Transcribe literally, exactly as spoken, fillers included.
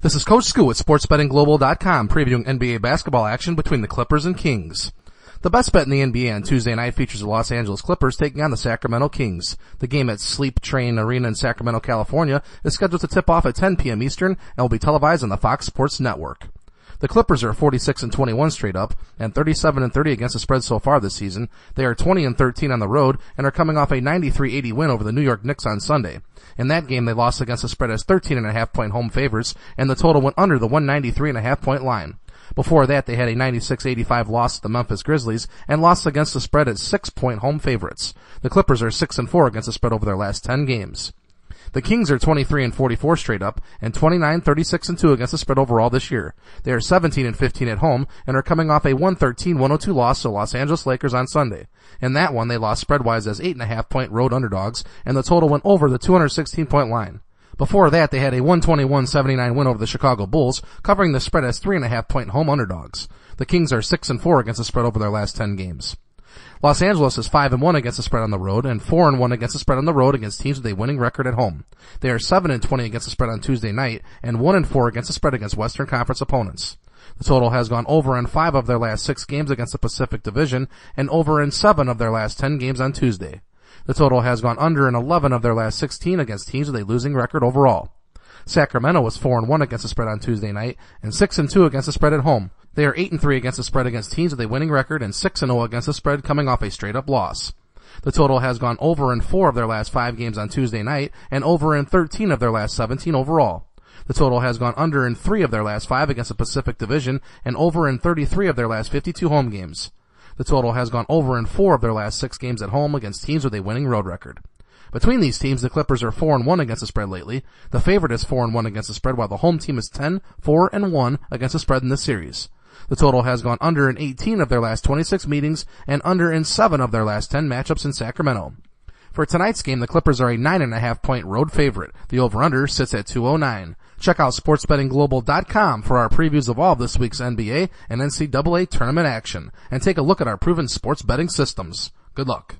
This is Coach Sku at sports betting global dot com previewing N B A basketball action between the Clippers and Kings. The best bet in the N B A on Tuesday night features the Los Angeles Clippers taking on the Sacramento Kings. The game at Sleep Train Arena in Sacramento, California is scheduled to tip off at ten p.m. Eastern and will be televised on the Fox Sports Network. The Clippers are forty-six and twenty-one straight up and thirty-seven and thirty against the spread so far this season. They are twenty and thirteen on the road and are coming off a ninety-three eighty win over the New York Knicks on Sunday. In that game, they lost against the spread as thirteen and a half point home favorites, and the total went under the one ninety-three and a half point line. Before that, they had a ninety-six eighty-five loss to the Memphis Grizzlies and lost against the spread as six point home favorites. The Clippers are six and four against the spread over their last ten games. The Kings are twenty-three and forty-four straight up and twenty-nine, thirty-six and two against the spread overall this year. They are seventeen and fifteen at home and are coming off a one thirteen, one oh two loss to Los Angeles Lakers on Sunday. In that one, they lost spread-wise as eight and a half point road underdogs, and the total went over the two sixteen point line. Before that, they had a one twenty-one, seventy-nine win over the Chicago Bulls, covering the spread as three and a half point home underdogs. The Kings are six and four against the spread over their last ten games. Los Angeles is five and one against the spread on the road and four and one against the spread on the road against teams with a winning record at home. They are seven and twenty against the spread on Tuesday night and one and four against the spread against Western Conference opponents. The total has gone over in five of their last six games against the Pacific Division and over in seven of their last ten games on Tuesday. The total has gone under in eleven of their last sixteen against teams with a losing record overall. Sacramento was four and one against the spread on Tuesday night and six and two against the spread at home. They are eight and three against the spread against teams with a winning record and six and oh against the spread coming off a straight-up loss. The total has gone over in four of their last five games on Tuesday night and over in thirteen of their last seventeen overall. The total has gone under in three of their last five against the Pacific Division and over in thirty-three of their last fifty-two home games. The total has gone over in four of their last six games at home against teams with a winning road record. Between these teams, the Clippers are four and one against the spread lately. The favorite is four and one against the spread, while the home team is ten, four and one against the spread in this series. The total has gone under in eighteen of their last twenty-six meetings and under in seven of their last ten matchups in Sacramento. For tonight's game, the Clippers are a nine and a half point road favorite. The over-under sits at two oh nine. Check out sports betting global dot com for our previews of all of this week's N B A and N C double A tournament action, and take a look at our proven sports betting systems. Good luck.